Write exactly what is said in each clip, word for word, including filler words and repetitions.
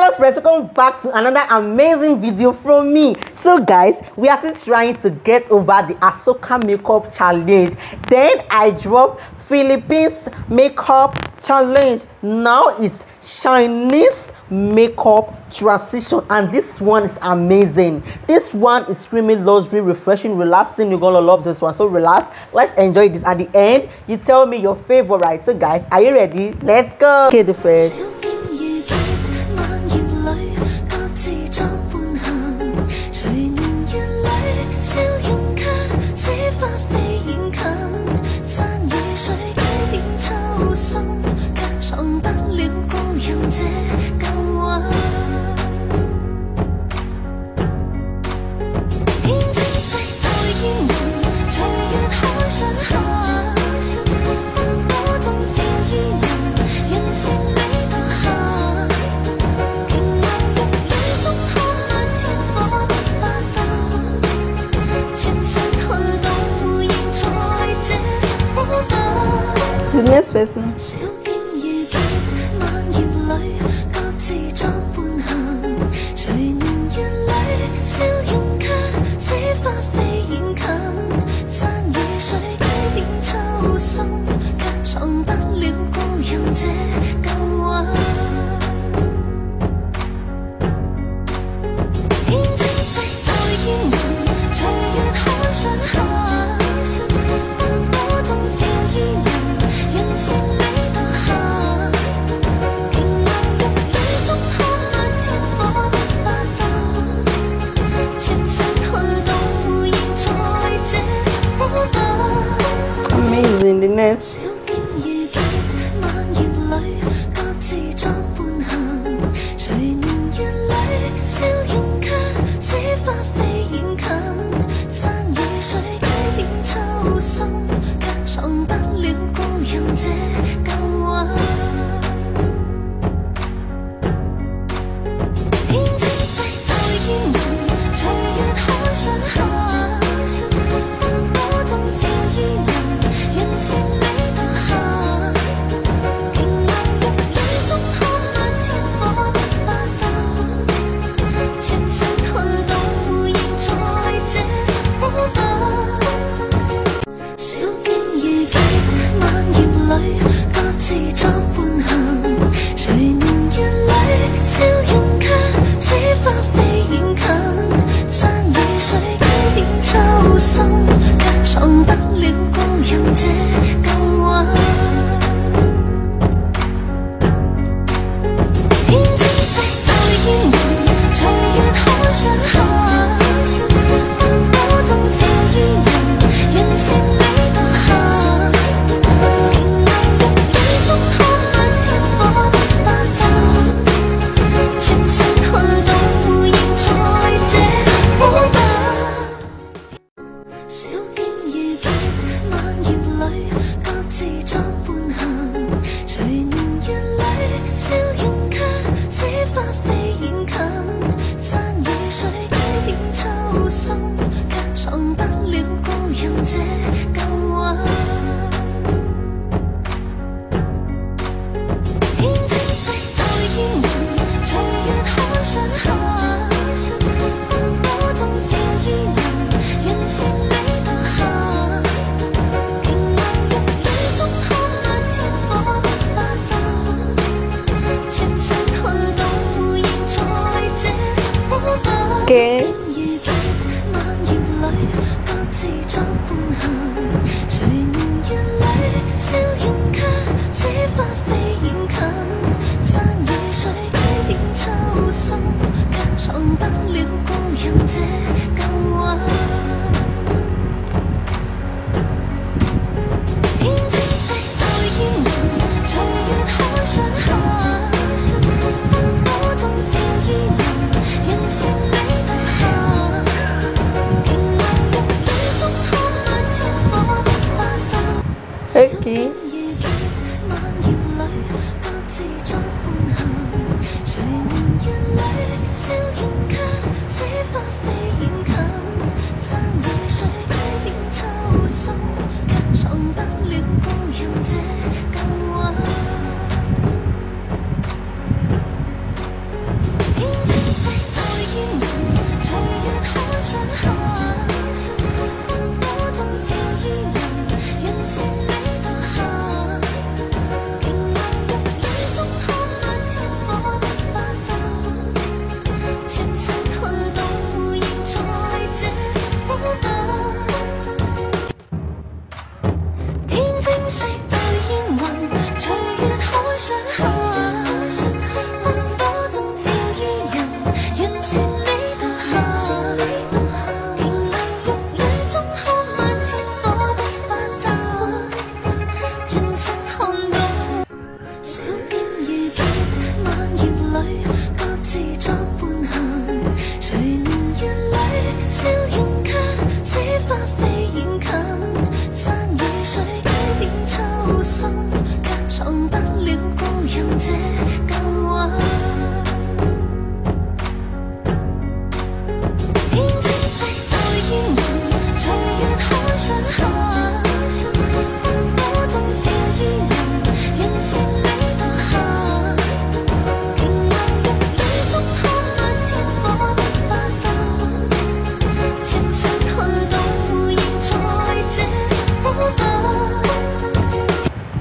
Hello friends, welcome back to another amazing video from me. So guys, we are still trying to get over the Asoka makeup challenge. Then I dropped Philippines makeup challenge. Now it's Chinese makeup transition, and this one is amazing. This one is screaming luxury, refreshing, relaxing. You're gonna love this one. So relax, let's enjoy this. At the end, you tell me your favorite. So guys, are you ready? Let's go. Okay, the first. The next person. Amazing, the next. Okay. Yes.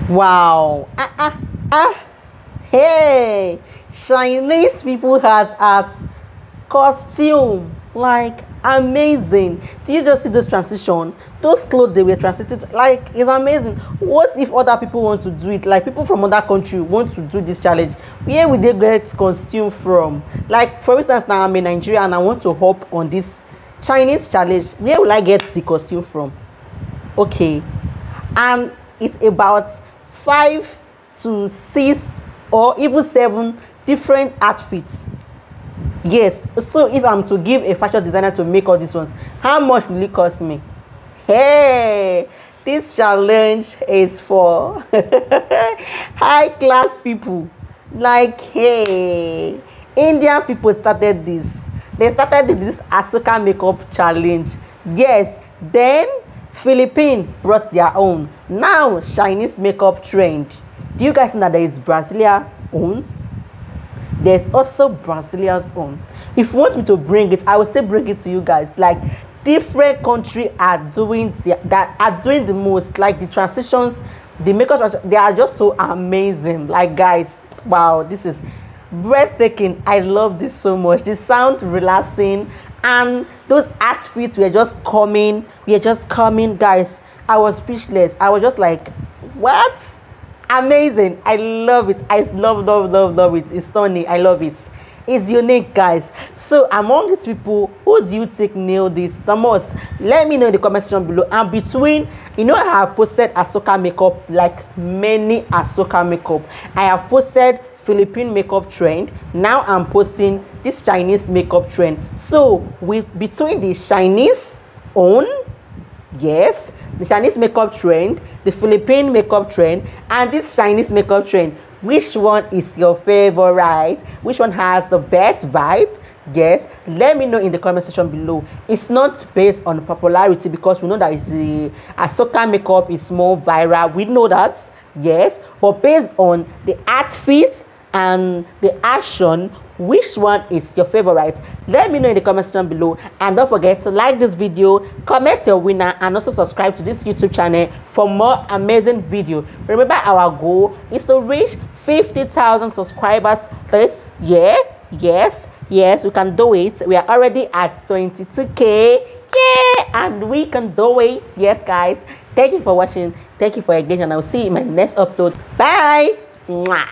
Wow, ah, ah, ah. Hey, Chinese people has art, costume, like amazing. Do you just see this transition? Those clothes they were transited, like it's amazing. What if other people want to do it? Like people from other country want to do this challenge. Where will they get costume from? Like for instance, now I'm in Nigeria and I want to hop on this Chinese challenge. Where will I get the costume from? Okay, and it's about five to six or even seven different outfits. Yes, so if I'm to give a fashion designer to make all these ones, how much will it cost me? Hey, this challenge is for high class people. Like, hey, Indian people started this. They started this Asoka makeup challenge. Yes, then Philippines brought their own. Now, Chinese makeup trend. Do you guys know that there is Brazilian own? There's also Brazilian own. If you want me to bring it, I will still bring it to you guys. Like different countries are doing the, that are doing the most. Like the transitions, the makeup, they are just so amazing. Like guys, wow, this is breathtaking. I love this so much. The sound relaxing. And those outfits were just coming, we're just coming, guys. I was speechless. I was just like, what? Amazing. I love it. I love, love, love, love it. It's stunning. I love it. It's unique, guys. So among these people, who do you think nailed this the most? Let me know in the comment section below. And between, you know, I have posted Asoka makeup, like many Asoka makeup. I have posted Philippine makeup trend. Now I'm posting this Chinese makeup trend. So with between the Chinese own, yes, the Chinese makeup trend, the Philippine makeup trend, and this Chinese makeup trend, which one is your favorite? Which one has the best vibe? Yes, let me know in the comment section below. It's not based on popularity, because we know that it's the Asoka makeup is more viral. We know that, yes, but based on the outfit and the action, which one is your favorite? Let me know in the comment section below, and don't forget to like this video, comment your winner, and also subscribe to this YouTube channel for more amazing video. Remember, our goal is to reach fifty thousand subscribers this year. Yes, yes, we can do it. We are already at twenty-two K. Yeah, and we can do it. Yes, guys, thank you for watching, thank you for engaging, and I'll see you in my next upload. Bye. Mwah.